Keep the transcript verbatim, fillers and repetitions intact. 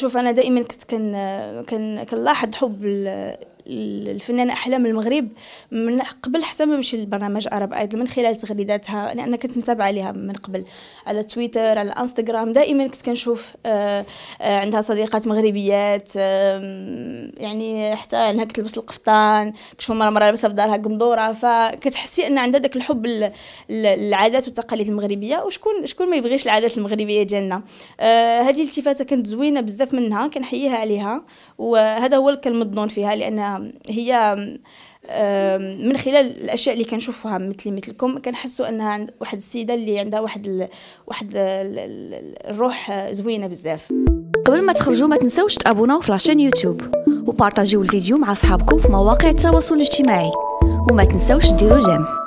شوف انا دائما كنت كان كنلاحظ حب الفنانه احلام المغرب من قبل حتى ما مشي للبرنامج عرب ايدل، من خلال تغريداتها لان كنت متابعه لها من قبل على تويتر على انستغرام. دائما كنت كنشوف عندها صديقات مغربيات، يعني حتى انها كتلبس القفطان، كنشوف مره مره لابسه في دارها قندوره، فكتحسي ان عندها داك الحب للعادات والتقاليد المغربيه. وشكون شكون ما يبغيش العادات المغربيه ديالنا؟ هذه التفاته كانت زوينه بزاف منها، كنحييها عليها، وهذا هو اللي كنمضون فيها، لان هي من خلال الاشياء اللي كنشوفوها مثلي مثلكم كنحسوا انها واحد السيده اللي عندها واحد ال... واحد الروح زوينه بزاف. قبل ما تخرجوا ما تنساوش تابوناو في لاشين يوتيوب وبارطاجيو الفيديو مع اصحابكم في مواقع التواصل الاجتماعي، وما تنساوش ديروا جيم.